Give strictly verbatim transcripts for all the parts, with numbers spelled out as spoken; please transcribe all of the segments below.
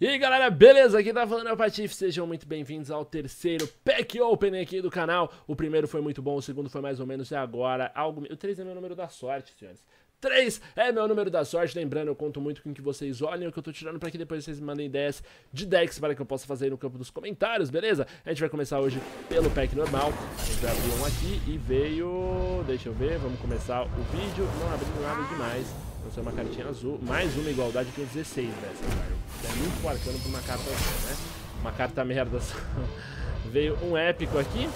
E aí galera, beleza? Aqui tá falando é o Patife, sejam muito bem-vindos ao terceiro Pack Open aqui do canal. O primeiro foi muito bom, o segundo foi mais ou menos, e agora algo... O três é meu número da sorte, senhores. três é meu número da sorte, lembrando, eu conto muito com que vocês olhem o que eu tô tirando pra que depois vocês me mandem ideias de decks para que eu possa fazer aí no campo dos comentários, beleza? A gente vai começar hoje pelo pack normal, a gente vai abrir um aqui e veio... Deixa eu ver, vamos começar o vídeo, não abriu nada demais. Lançou uma cartinha azul, mais uma igualdade que é dezesseis dessa, cara. É muito Pó Arcano pra uma carta azul, né? Uma carta merda só. Veio um épico aqui.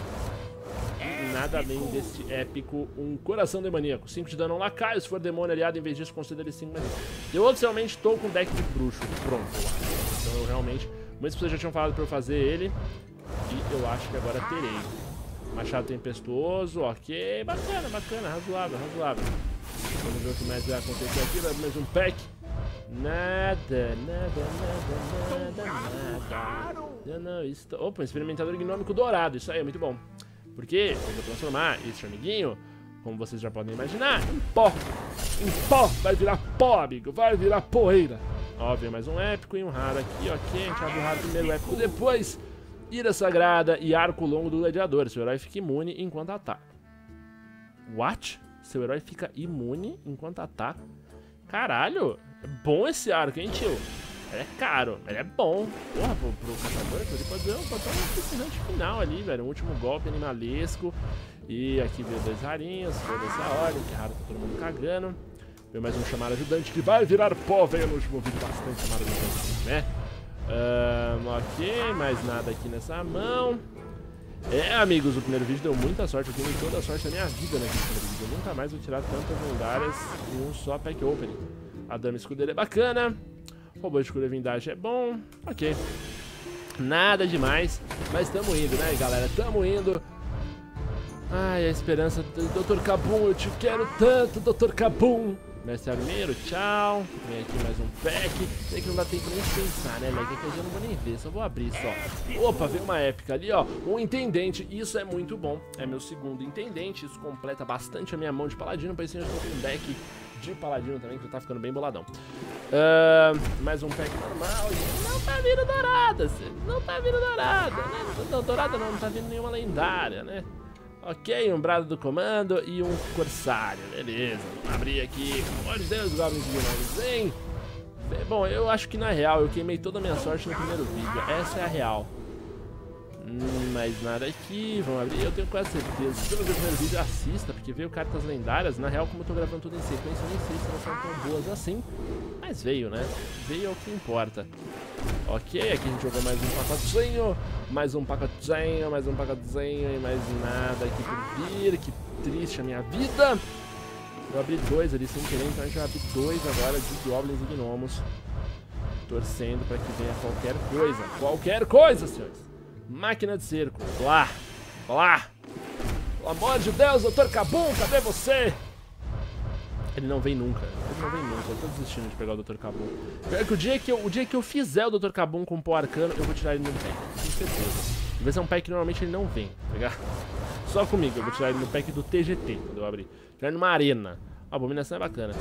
E nada além deste épico, um Coração Demoníaco. cinco de dano, um lacaio. Se for demônio aliado, em vez disso, conceda ele cinco. Eu oficialmente tô com deck de bruxo pronto. Então eu realmente... Muitas pessoas já tinham falado pra eu fazer ele. E eu acho que agora terei. Machado Tempestuoso, ok. Bacana, bacana, razoável, razoável. Vamos ver o que mais vai acontecer aqui. Vai mais um pack. Nada, nada, nada, nada, nada. Eu não estou... Opa, Experimentador Gnômico dourado. Isso aí é muito bom. Porque eu vou transformar esse amiguinho, como vocês já podem imaginar, em pó. Em pó. Vai virar pó, amigo. Vai virar poeira. Ó, veio mais um épico e um raro aqui, ok. A gente abre o raro primeiro, o épico depois. Ira Sagrada e Arco Longo do Gladiador. Seu herói fica imune enquanto ataca. What? Seu herói fica imune enquanto ataca. Caralho, é bom esse arco, hein, tio? Ele é caro, ele é bom. Porra, pro, pro caçador, ele pode dar um impressionante final ali, velho. Um último golpe animalesco. E aqui veio dois rarinhos, foi dessa ordem, que raro tá todo mundo cagando. Veio mais um chamado ajudante que vai virar pó, veio no último vídeo bastante chamado ajudante, né? Um, ok, mais nada aqui nessa mão. É, amigos, o primeiro vídeo deu muita sorte. Eu tenho toda a sorte da minha vida naquele primeiro vídeo. Eu nunca mais vou tirar tantas lendárias em um só pack opening. A Dama Escudeira é bacana. O robô de cura vindade é bom. Ok. Nada demais. Mas tamo indo, né, galera? Tamo indo. Ai, a esperança. doutor Kabum, eu te quero tanto, doutor Kabum. Mestre Armeiro, tchau. Vem aqui mais um pack. Sei que não dá tempo nem de pensar, né, velho? Que aqui eu não vou nem ver, só vou abrir só. Opa, veio uma épica ali, ó. Um intendente, isso é muito bom. É meu segundo intendente, isso completa bastante a minha mão de paladino. Por isso eu estou com um deck de paladino também, que tá ficando bem boladão. Uh, mais um pack normal. Não tá vindo dourada, não tá vindo dourada, né? Não, dourada não, não tá vindo nenhuma lendária, né? Ok, um Brado do Comando e um Corsário, beleza. Vamos abrir aqui, pelo amor de Deus, goblins de hein? Bom, eu acho que na real eu queimei toda a minha sorte no primeiro vídeo, essa é a real. Hum, mas nada aqui, vamos abrir, eu tenho quase certeza. Se você não viu o primeiro vídeo, assista, porque veio cartas lendárias. Na real, como eu tô gravando tudo em sequência, eu nem sei se elas são tão boas assim. Mas veio, né? Veio é o que importa. Ok, aqui a gente jogou mais um pacotinho, mais um pacotinho, mais um pacotinho e mais nada aqui por vir. Que triste a minha vida. Eu abri dois ali sem querer, então a gente vai abrir dois agora de goblins e gnomos. Torcendo para que venha qualquer coisa. Qualquer coisa, senhores. Máquina de Cerco. Lá, lá. Pelo amor de Deus, doutor Kabum, cadê você? Ele não vem nunca, ele não vem nunca, eu tô desistindo de pegar o doutor Kabum. Pior que o dia que eu, o dia que eu fizer o doutor Kabum com o Pó Arcano, eu vou tirar ele no pack, com certeza. Às vezes é um pack que normalmente ele não vem, tá ligado? Só comigo, eu vou tirar ele no pack do T G T, quando eu abrir. Tirar ele numa arena. A Abominação é bacana,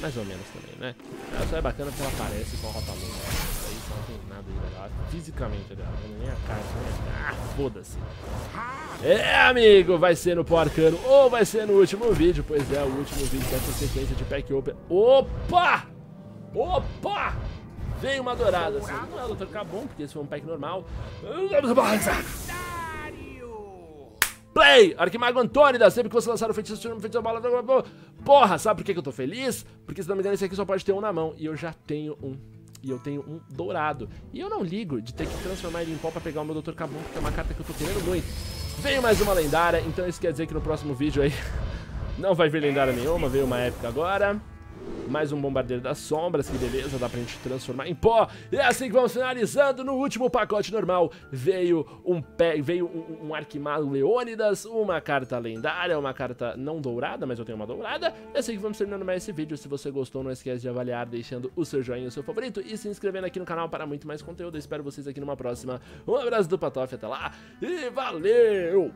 mais ou menos também, né? Ela só é bacana porque ela aparece com a rota longa. Isso aí só não tem nada de legal, fisicamente, aliás, nem a cara, nem a cara, ah, foda-se. É, amigo, vai ser no Pó Arcano ou vai ser no último vídeo. Pois é, o último vídeo dessa sequência de pack open. Opa! Opa! Veio uma dourada, assim. Não é o doutor Kabum, porque esse foi um pack normal. Play! Arquimago Antônida, sempre que você lançar o feitiço, tira um feitiço, bola, blá, blá, blá. Porra, sabe por que eu tô feliz? Porque, se não me engano, esse aqui só pode ter um na mão. E eu já tenho um. E eu tenho um dourado. E eu não ligo de ter que transformar ele em pó pra pegar o meu doutor Kabum, porque é uma carta que eu tô querendo muito. Veio mais uma lendária, então isso quer dizer que no próximo vídeo aí não vai vir lendária nenhuma, veio uma épica agora. Mais um Bombardeiro das Sombras, que beleza, dá pra gente transformar em pó. E é assim que vamos finalizando, no último pacote normal veio um, pe... veio um, um Arquimago Leônidas, uma carta lendária, uma carta não dourada, mas eu tenho uma dourada. É assim que vamos terminando mais esse vídeo, se você gostou não esquece de avaliar, deixando o seu joinha, o seu favorito e se inscrevendo aqui no canal para muito mais conteúdo. Eu espero vocês aqui numa próxima, um abraço do Patife, até lá e valeu!